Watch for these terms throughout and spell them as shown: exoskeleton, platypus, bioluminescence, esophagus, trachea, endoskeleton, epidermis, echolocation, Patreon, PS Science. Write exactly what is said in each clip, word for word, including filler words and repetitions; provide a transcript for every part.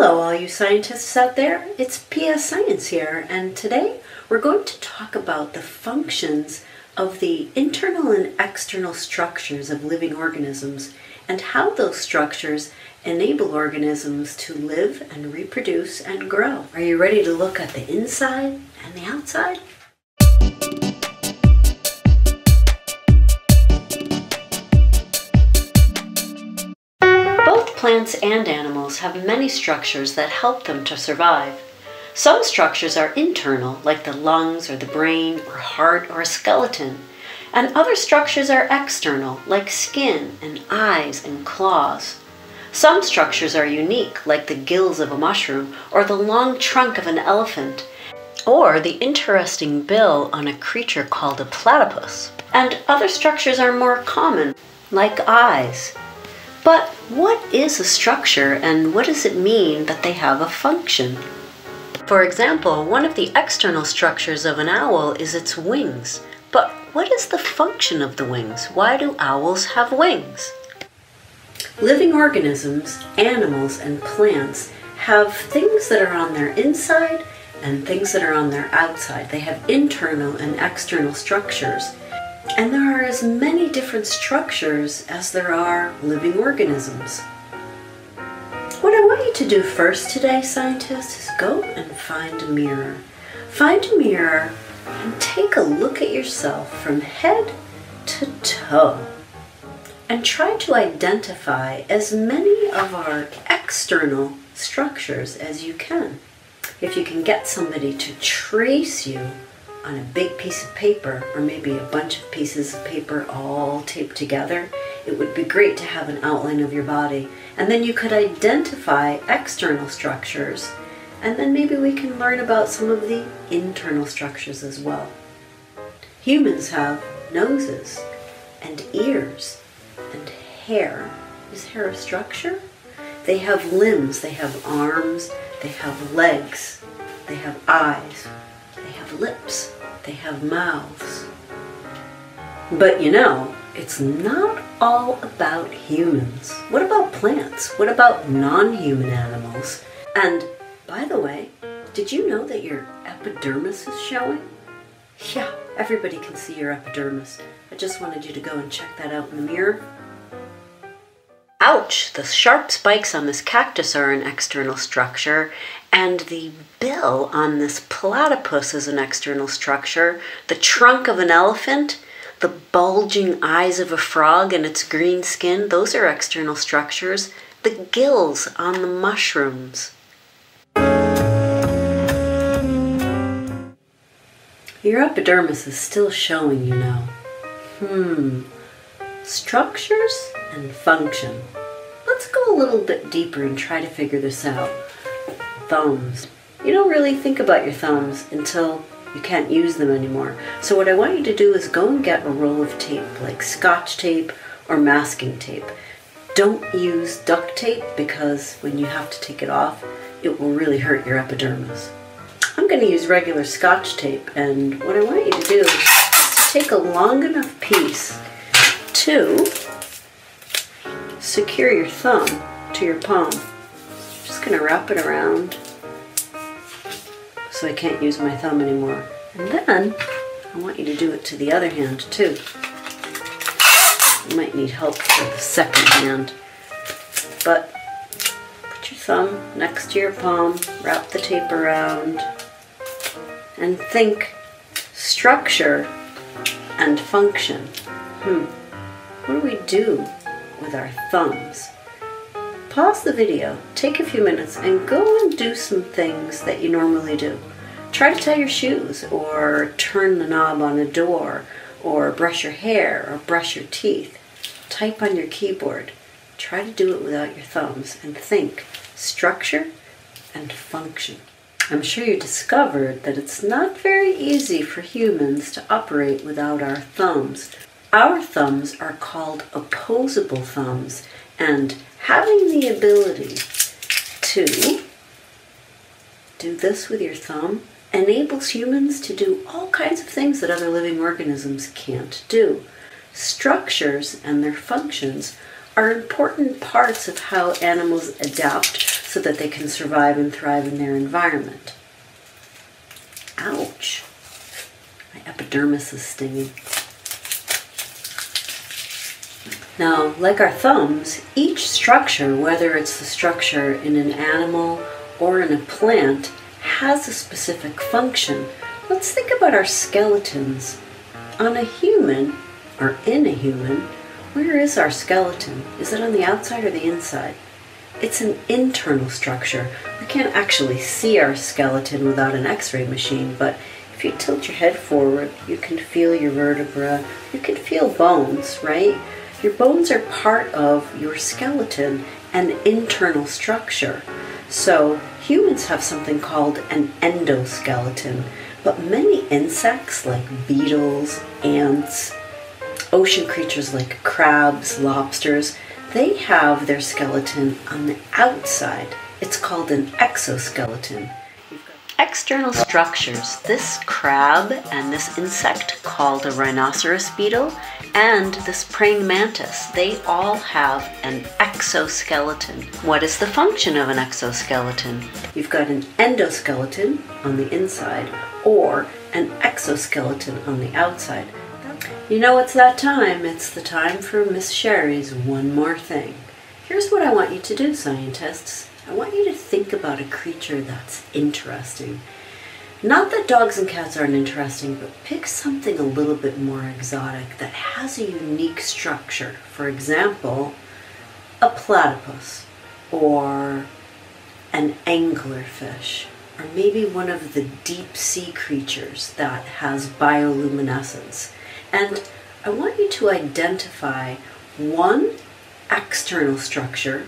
Hello all you scientists out there, it's P S Science here, and today we're going to talk about the functions of the internal and external structures of living organisms and how those structures enable organisms to live and reproduce and grow. Are you ready to look at the inside and the outside? Plants and animals have many structures that help them to survive. Some structures are internal, like the lungs or the brain or heart or a skeleton, and other structures are external, like skin and eyes and claws. Some structures are unique, like the gills of a mushroom or the long trunk of an elephant, or the interesting bill on a creature called a platypus. And other structures are more common, like eyes. But what is a structure, and what does it mean that they have a function? For example, one of the external structures of an owl is its wings. But what is the function of the wings? Why do owls have wings? Living organisms, animals, and plants have things that are on their inside and things that are on their outside. They have internal and external structures. And there are as many different structures as there are living organisms. What I want you to do first today, scientists, is go and find a mirror. Find a mirror and take a look at yourself from head to toe. And try to identify as many of our external structures as you can. If you can get somebody to trace you on a big piece of paper, or maybe a bunch of pieces of paper all taped together, it would be great to have an outline of your body. And then you could identify external structures, and then maybe we can learn about some of the internal structures as well. Humans have noses and ears and hair. Is hair a structure? They have limbs, they have arms, they have legs, they have eyes. They have lips, they have mouths. But you know, it's not all about humans. What about plants? What about non-human animals? And by the way, did you know that your epidermis is showing? Yeah, everybody can see your epidermis. I just wanted you to go and check that out in the mirror. Ouch! The sharp spikes on this cactus are an external structure, and the bill on this platypus is an external structure, the trunk of an elephant, the bulging eyes of a frog and its green skin, those are external structures, the gills on the mushrooms. Your epidermis is still showing, you know. Hmm. Structures and function. Let's go a little bit deeper and try to figure this out. Thumbs. You don't really think about your thumbs until you can't use them anymore. So what I want you to do is go and get a roll of tape, like scotch tape or masking tape. Don't use duct tape, because when you have to take it off, it will really hurt your epidermis. I'm going to use regular scotch tape, and what I want you to do is to take a long enough piece to secure your thumb to your palm. I'm just going to wrap it around so I can't use my thumb anymore. And then I want you to do it to the other hand too. You might need help for the second hand. But put your thumb next to your palm, wrap the tape around, and think structure and function. Hmm. What do we do with our thumbs? Pause the video, take a few minutes, and go and do some things that you normally do. Try to tie your shoes, or turn the knob on a door, or brush your hair, or brush your teeth. Type on your keyboard. Try to do it without your thumbs, and think structure and function. I'm sure you discovered that it's not very easy for humans to operate without our thumbs. Our thumbs are called opposable thumbs, and having the ability to do this with your thumb enables humans to do all kinds of things that other living organisms can't do. Structures and their functions are important parts of how animals adapt so so that they can survive and thrive in their environment. Ouch. My epidermis is stinging. Now, like our thumbs, each structure, whether it's the structure in an animal or in a plant, has a specific function. Let's think about our skeletons. On a human, or in a human, where is our skeleton? Is it on the outside or the inside? It's an internal structure. We can't actually see our skeleton without an x-ray machine, but if you tilt your head forward, you can feel your vertebra, you can feel bones, right? Your bones are part of your skeleton, an internal structure. So humans have something called an endoskeleton, but many insects like beetles, ants, ocean creatures like crabs, lobsters, they have their skeleton on the outside. It's called an exoskeleton. External structures. This crab and this insect called a rhinoceros beetle and this praying mantis, they all have an exoskeleton. What is the function of an exoskeleton? You've got an endoskeleton on the inside or an exoskeleton on the outside. You know, it's that time. It's the time for Miss Sherry's One More Thing. Here's what I want you to do, scientists. I want you to think about a creature that's interesting. Not that dogs and cats aren't interesting, but pick something a little bit more exotic that has a unique structure. For example, a platypus, or an anglerfish, or maybe one of the deep sea creatures that has bioluminescence. And I want you to identify one external structure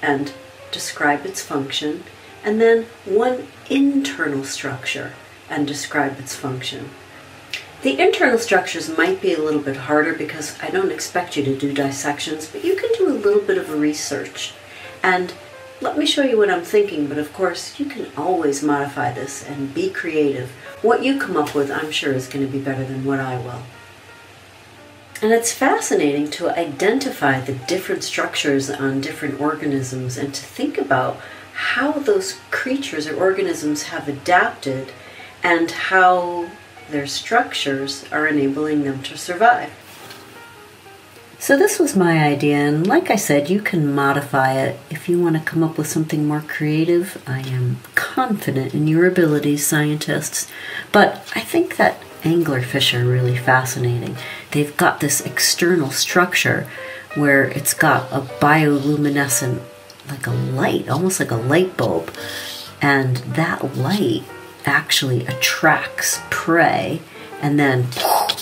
and describe its function, and then one internal structure and describe its function. The internal structures might be a little bit harder because I don't expect you to do dissections, but you can do a little bit of research. And let me show you what I'm thinking, but of course you can always modify this and be creative. What you come up with, I'm sure, is going to be better than what I will. And it's fascinating to identify the different structures on different organisms and to think about how those creatures or organisms have adapted and how their structures are enabling them to survive. So this was my idea, and like I said, you can modify it. If you want to come up with something more creative, I am confident in your abilities, scientists, but I think that anglerfish are really fascinating. They've got this external structure where it's got a bioluminescent, like a light, almost like a light bulb, and that light actually attracts prey, and then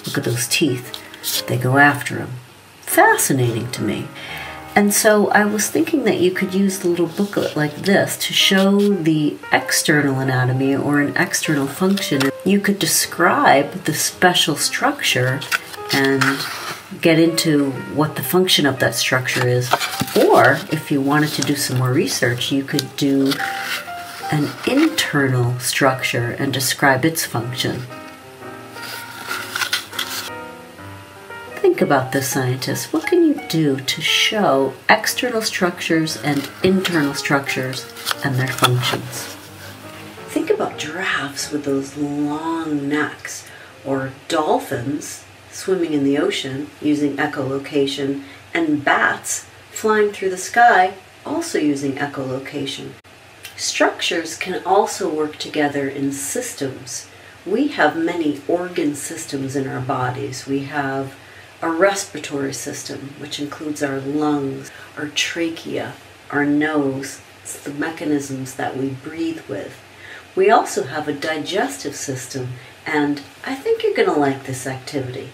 look at those teeth, they go after them. Fascinating to me. And so I was thinking that you could use the little booklet like this to show the external anatomy or an external function. You could describe the special structure and get into what the function of that structure is. Or if you wanted to do some more research, you could do an internal structure and describe its function. Think about this, scientists. What can you do to show external structures and internal structures and their functions? Think about giraffes with those long necks, or dolphins swimming in the ocean using echolocation, and bats flying through the sky also using echolocation. Structures can also work together in systems. We have many organ systems in our bodies. We have our respiratory system, which includes our lungs, our trachea, our nose. It's the mechanisms that we breathe with. We also have a digestive system, and I think you're going to like this activity.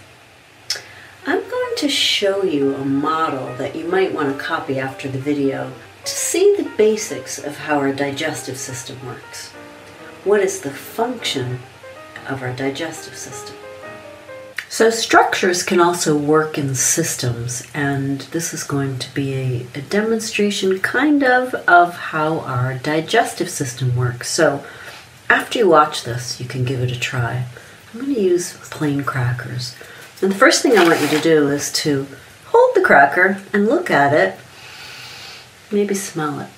I'm going to show you a model that you might want to copy after the video to see the basics of how our digestive system works. What is the function of our digestive system? So structures can also work in systems, and this is going to be a, a demonstration kind of of how our digestive system works. So after you watch this, you can give it a try. I'm going to use plain crackers. And the first thing I want you to do is to hold the cracker and look at it, maybe smell it.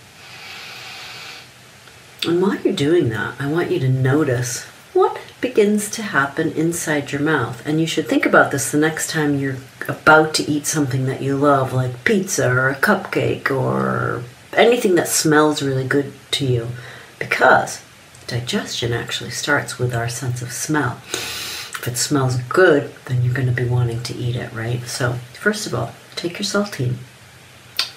And while you're doing that, I want you to notice what begins to happen inside your mouth. And you should think about this the next time you're about to eat something that you love, like pizza or a cupcake or anything that smells really good to you, because digestion actually starts with our sense of smell. If it smells good, then you're going to be wanting to eat it, right? So first of all, take your saltine.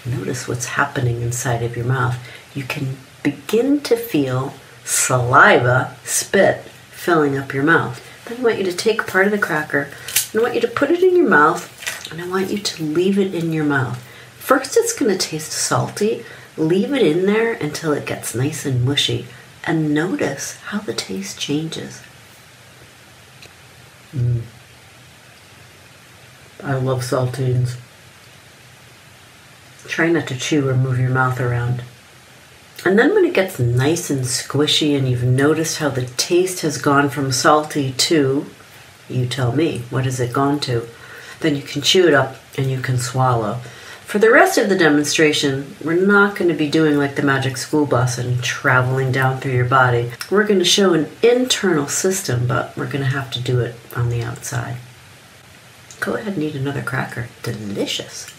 Notice what's happening inside of your mouth. You can begin to feel saliva, spit, filling up your mouth. Then I want you to take part of the cracker, and I want you to put it in your mouth, and I want you to leave it in your mouth. First, it's going to taste salty. Leave it in there until it gets nice and mushy, and notice how the taste changes. Mm. I love saltines. Try not to chew or move your mouth around. And then when it gets nice and squishy and you've noticed how the taste has gone from salty to, you tell me, what has it gone to? Then you can chew it up and you can swallow. For the rest of the demonstration, we're not going to be doing like the Magic School Bus and traveling down through your body. We're going to show an internal system, but we're going to have to do it on the outside. Go ahead and eat another cracker. Delicious.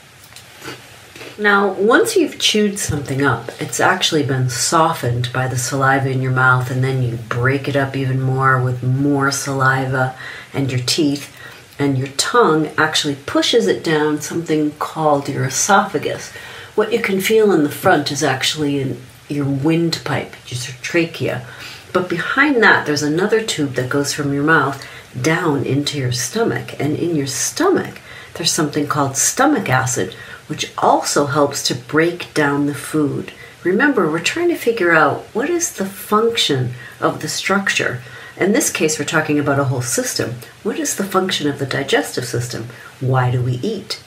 Now, once you've chewed something up, it's actually been softened by the saliva in your mouth, and then you break it up even more with more saliva and your teeth. And your tongue actually pushes it down something called your esophagus. What you can feel in the front is actually in your windpipe, your trachea. But behind that, there's another tube that goes from your mouth down into your stomach. And in your stomach, there's something called stomach acid, which also helps to break down the food. Remember, we're trying to figure out what is the function of the structure. In this case, we're talking about a whole system. What is the function of the digestive system? Why do we eat?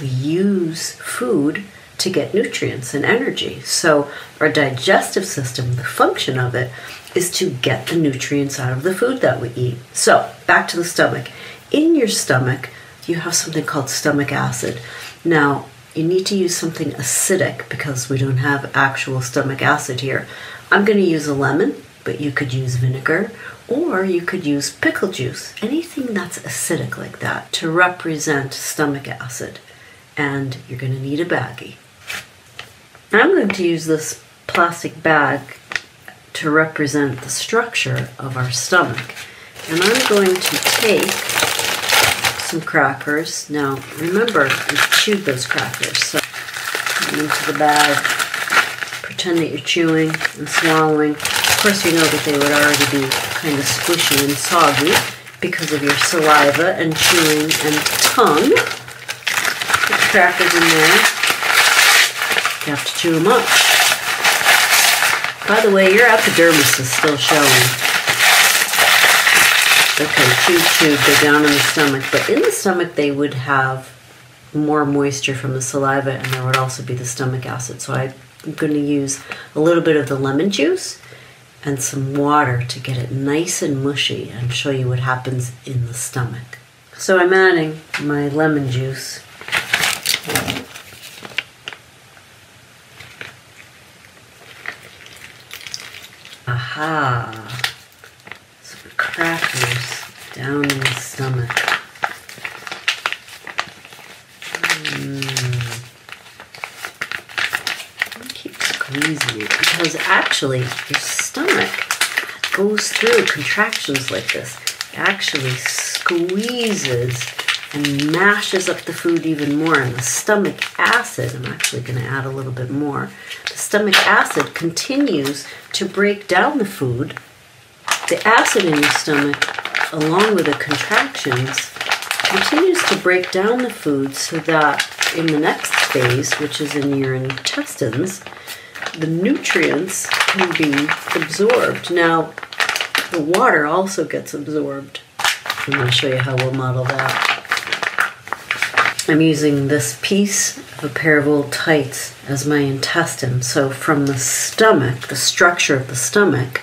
We use food to get nutrients and energy. So our digestive system, the function of it, is to get the nutrients out of the food that we eat. So back to the stomach. In your stomach, you have something called stomach acid. Now, you need to use something acidic because we don't have actual stomach acid here. I'm going to use a lemon, but you could use vinegar, or you could use pickle juice, anything that's acidic like that, to represent stomach acid. And you're going to need a baggie. I'm going to use this plastic bag to represent the structure of our stomach. And I'm going to take some crackers. Now, remember, you chewed those crackers, so into the bag, pretend that you're chewing and swallowing. Of course, you know that they would already be kind of squishy and soggy because of your saliva and chewing and tongue. Put the crackers in there. You have to chew them up. By the way, your epidermis is still showing. Okay, chew, chew, go down in the stomach. But in the stomach, they would have more moisture from the saliva, and there would also be the stomach acid. So I'm going to use a little bit of the lemon juice and some water to get it nice and mushy and show you what happens in the stomach. So I'm adding my lemon juice. Aha! Some crackers down in the stomach. Mm. Keep squeezing it because actually your stomach goes through contractions like this. It actually squeezes and mashes up the food even more. And the stomach acid, I'm actually going to add a little bit more. The stomach acid continues to break down the food. The acid in your stomach, along with the contractions, continues to break down the food so that in the next phase, which is in your intestines, the nutrients can be absorbed. Now, the water also gets absorbed. I'm going to show you how we'll model that. I'm using this piece of a pair of old tights as my intestine. So from the stomach, the structure of the stomach,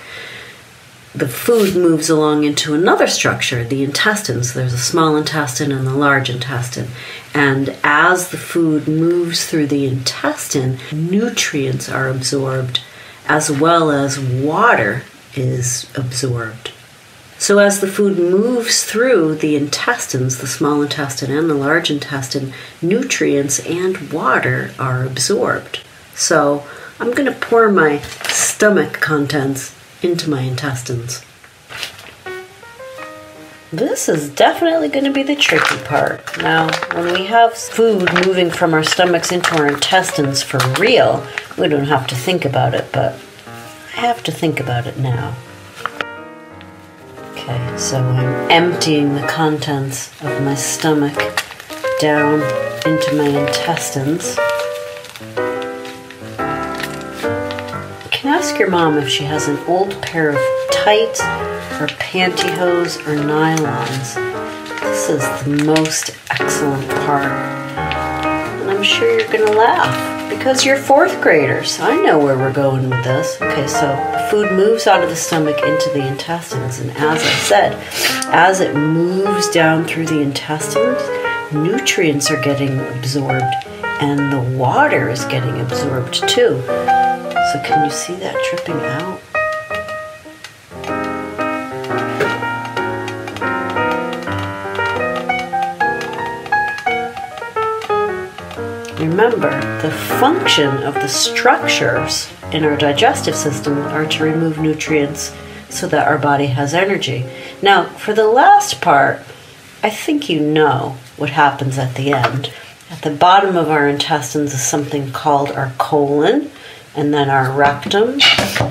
the food moves along into another structure, the intestines. There's a small intestine and a large intestine. And as the food moves through the intestine, nutrients are absorbed as well as water is absorbed. So as the food moves through the intestines, the small intestine and the large intestine, nutrients and water are absorbed. So I'm going to pour my stomach contents into my intestines. This is definitely going to be the tricky part. Now, when we have food moving from our stomachs into our intestines for real, we don't have to think about it, but I have to think about it now. Okay, so I'm emptying the contents of my stomach down into my intestines. You can ask your mom if she has an old pair of tights or pantyhose or nylons. This is the most excellent part. And I'm sure you're gonna laugh because you're fourth graders. I know where we're going with this. Okay, so the food moves out of the stomach into the intestines, and as I said, as it moves down through the intestines, nutrients are getting absorbed and the water is getting absorbed too. So can you see that dripping out? Remember, the function of the structures in our digestive system are to remove nutrients so that our body has energy. Now, for the last part, I think you know what happens at the end. At the bottom of our intestines is something called our colon, and then our rectum.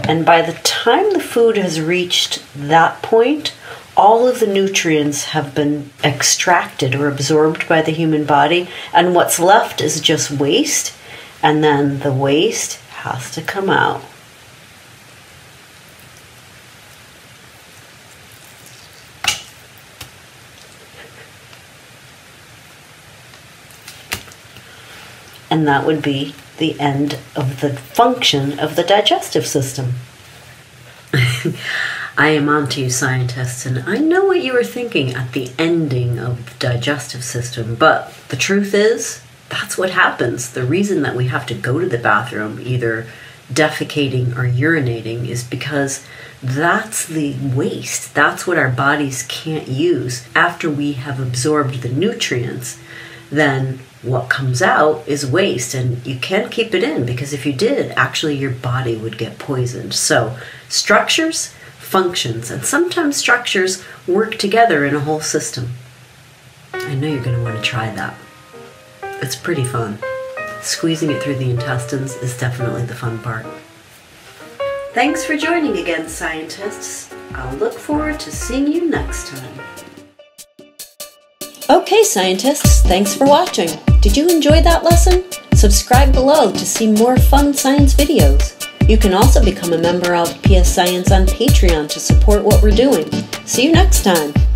And by the time the food has reached that point, all of the nutrients have been extracted or absorbed by the human body, and what's left is just waste, and then the waste has to come out. And that would be the end of the function of the digestive system. I am onto you, scientists, and I know what you were thinking at the ending of the digestive system, but the truth is, that's what happens. The reason that we have to go to the bathroom, either defecating or urinating, is because that's the waste. That's what our bodies can't use. After we have absorbed the nutrients, then what comes out is waste, and you can't keep it in, because if you did, actually your body would get poisoned. So structures, functions, and sometimes structures work together in a whole system. I know you're going to want to try that. It's pretty fun. Squeezing it through the intestines is definitely the fun part. Thanks for joining again, scientists. I'll look forward to seeing you next time. Okay, scientists, thanks for watching. Did you enjoy that lesson? Subscribe below to see more fun science videos. You can also become a member of P S Science on Patreon to support what we're doing. See you next time!